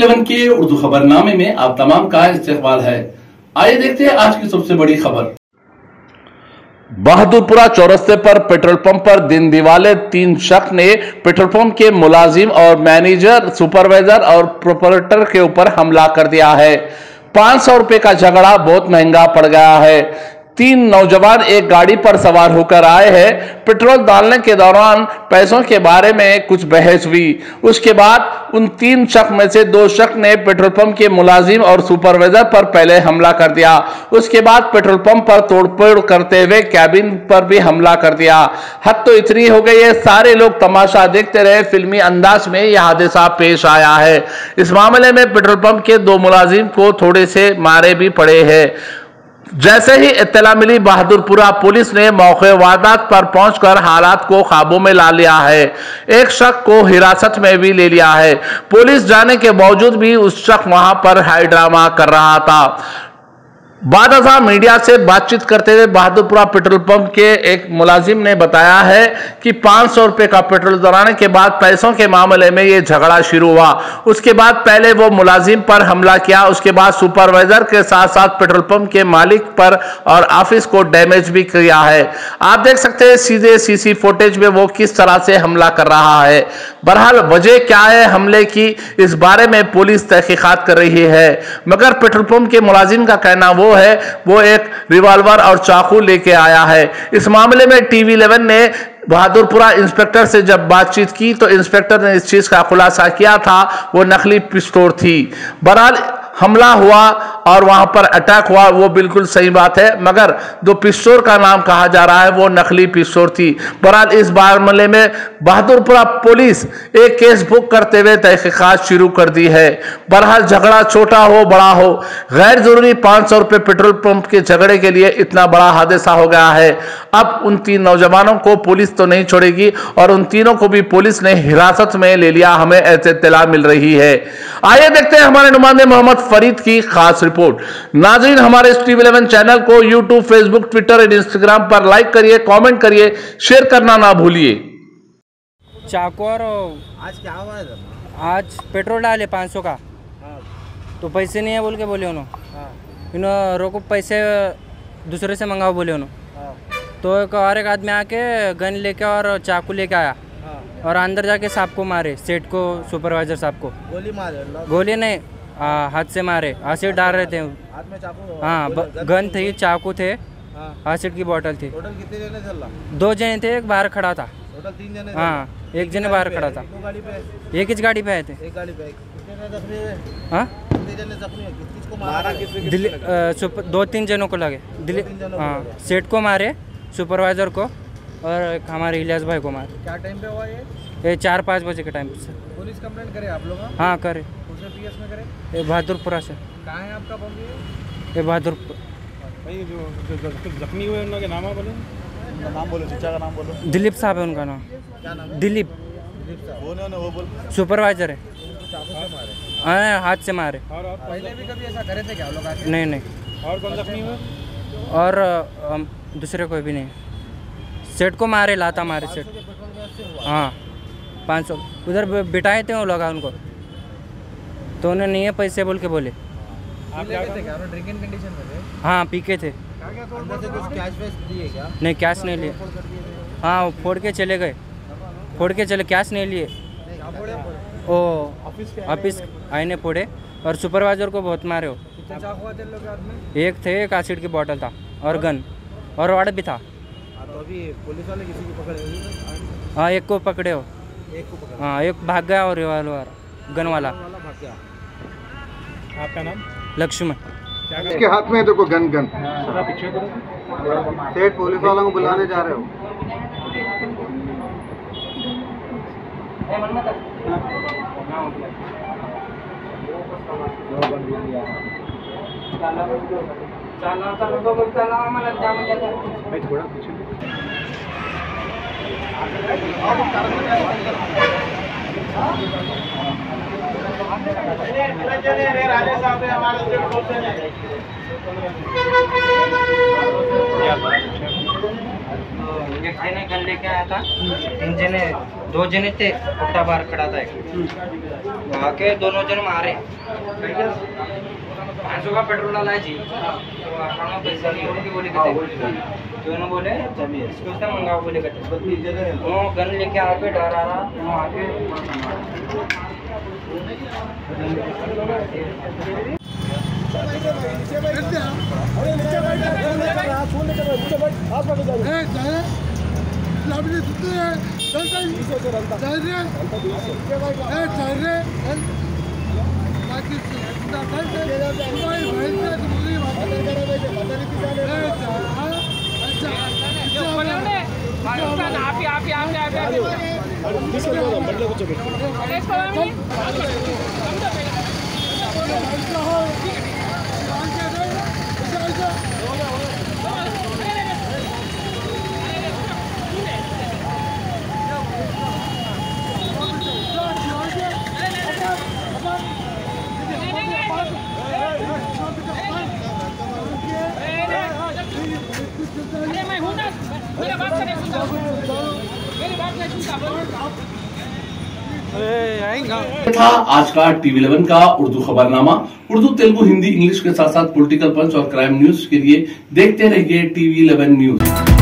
TV11 के उर्दू खबरनामे में आप तमाम का इस्तेमाल है। आइए देखते हैं आज की सबसे बड़ी खबर। बहादुरपुरा चौरस्ते पर पेट्रोल पंप पर दिन दिवाले तीन शख्स ने पेट्रोल पंप के मुलाजिम और मैनेजर, सुपरवाइजर और प्रोपराइटर के ऊपर हमला कर दिया है। 500 रुपए का झगड़ा बहुत महंगा पड़ गया है। 3 नौजवान एक गाड़ी पर सवार होकर आए हैं। पेट्रोल डालने के दौरान पैसों के बारे में कुछ बहस हुई। उसके बाद उन 3 शख्स में से 2 शख्स ने पेट्रोल पंप के मुलाजिम और सुपरवाइजर पर पहले हमला कर दिया। उसके बाद पेट्रोल पंप पर तोड़फोड़ करते हुए कैबिन पर भी हमला कर दिया। हद तो इतनी हो गई है, सारे लोग तमाशा देखते रहे। फिल्मी अंदाज में यह हादसा पेश आया है। इस मामले में पेट्रोल पंप के 2 मुलाजिम को थोड़े से मारे भी पड़े हैं। जैसे ही इत्तला मिली, बहादुरपुरा पुलिस ने मौके वारदात पर पहुंचकर हालात को काबू में ला लिया है। एक शख्स को हिरासत में भी ले लिया है। पुलिस जाने के बावजूद भी उस शख्स वहां पर हाई ड्रामा कर रहा था। बाद मीडिया से बातचीत करते हुए बहादुरपुरा पेट्रोल पंप के एक मुलाजिम ने बताया है कि 500 रुपये का पेट्रोल दौराने के बाद पैसों के मामले में ये झगड़ा शुरू हुआ। उसके बाद पहले वो मुलाजिम पर हमला किया। उसके बाद सुपरवाइजर के साथ साथ पेट्रोल पंप के मालिक पर और ऑफिस को डैमेज भी किया है। आप देख सकते हैं सीधे CC फुटेज में वो किस तरह से हमला कर रहा है। बहरहाल वजह क्या है हमले की, इस बारे में पुलिस तहकीकात कर रही है। मगर पेट्रोल पंप के मुलाजिम का कहना वो एक रिवॉल्वर और चाकू लेके आया है। इस मामले में TV11 ने बहादुरपुरा इंस्पेक्टर से जब बातचीत की तो इंस्पेक्टर ने इस चीज का खुलासा किया था, वो नकली पिस्तौल थी। बहरहाल हमला हुआ और वहां पर अटैक हुआ, वो बिल्कुल सही बात है, मगर जो पिस्तौल का नाम कहा जा रहा है वो नकली पिस्तौल थी। बहरहाल इस मामले में बहादुरपुरा पुलिस एक केस बुक करते हुए तहकीकात शुरू कर दी है। बहरहाल झगड़ा छोटा हो बड़ा हो, गैर जरूरी 500 रुपये पेट्रोल पंप के झगड़े के लिए इतना बड़ा हादसा हो गया है। अब उन 3 नौजवानों को पुलिस तो नहीं छोड़ेगी और उन तीनों को भी पुलिस ने हिरासत में ले लिया, हमें ऐसे इत्तला मिल रही है। आइए देखते हैं हमारे नुमाइंदे मोहम्मद फरीद की खास रिपोर्ट। नाज़रीन, हमारे इस TV11 चैनल को YouTube, Facebook, Twitter और Instagram पर लाइक करिए, कमेंट करिए, शेयर करना ना भूलिए। चाकू और आज क्या हुआ? आज पेट्रोल डाले 500 का, तो पैसे नहीं है बोल के बोले उन्होंने, रोको पैसे दूसरे से मंगाओ बोले उन्होंने। तो एक और एक आदमी आके गन लेके और चाकू लेके आया और अंदर जाके साहब को मारे, सेठ को, सुपरवाइजर साहब को। गोली मारे? गोली नहीं, हाथ से मारे। एसिड डाल रहे थे हाथ में, चाकू, हाँ, गन थी, चाकू थे, एसिड की बोतल थी। टोटल कितने जने चल रहा? 2 जने थे, एक बाहर खड़ा था। टोटल 3 जने? हाँ, एक जने बाहर खड़ा था। एक ही गाड़ी पे आए थे, 2-3 जनों को लगे। हाँ, सेठ को मारे, सुपरवाइजर को और हमारे इलियास भाई को मारे। क्या टाइम पे हुआ ये? 4-5 बजे के टाइम पे। पुलिस कंप्लेंट करे आप लोग? हाँ करे। PS में करे? ये बहादुरपुरा से। कहाँ है आपका बम? ये बहादुरपुर। भाई जो जख्मी हुए उनके नाम बोलो। नाम बोलो, चाचा का नाम बोलो। दिलीप साहब है उनका नाम। क्या नाम है? दिलीप। सुपरवाइजर है। हाथ से मारे। पहले भी कभी ऐसा करे थे क्या लोग? नहीं नहीं। और कौन जख्मी हुए? और दूसरे कोई भी नहीं। सेट को मारे, लाता मारे सेट। हाँ 500 उधर बिठाए थे वो लोग, उनको तो उन्होंने नहीं है पैसे बोल के बोले। आप क्या थे? क्या ड्रिंकिंग कंडीशन में? हाँ पीके थे। नहीं कैश नहीं लिए। हाँ फोड़ के चले गए, फोड़ के चले, कैश नहीं लिए। ओ ऑफिस आईने फोड़े और सुपरवाइजर को बहुत मारे हो। एक थे, एक एसिड की बोतल था और गन और वार्ड भी था। तो अभी पुलिस वाले किसी को पकड़े हो? हाँ एक को पकड़े हो। हाँ एक भाग गया और रिवॉल्वर गन वाला भाग गया। आपका नाम? लक्ष्मण। इसके हाथ में देखो गन। गन सेठ पुलिस वालों को बुलाने जा रहे हो? एक जने घर लेके आया था, दो जने थे, उठा बाहर खड़ा था एक, आके दोनों जने मारे। 500 का पेट्रोल डाला है जी, तो पैसा नहीं होने की बोले कहते, दोनों बोले सोचता मंगाओ बोले कहते, वो गन लेके आके डरा रहा, वो आके लापने सुनते हैं, चलता ही चल रहे, चल रहे, बाकी चलता चलता, कोई भैंसा तुम्हारी बात नहीं कर रहे थे, पता नहीं किसान है, अच्छा, जो बने ने, पाकिस्तान आप ही, किसको लोग बदले कुछ भी, बदले कुछ भी था। आज का TV11 का उर्दू खबरनामा उर्दू, तेलुगू, हिंदी, इंग्लिश के साथ साथ पॉलिटिकल पंच और क्राइम न्यूज के लिए देखते रहिए TV11 न्यूज।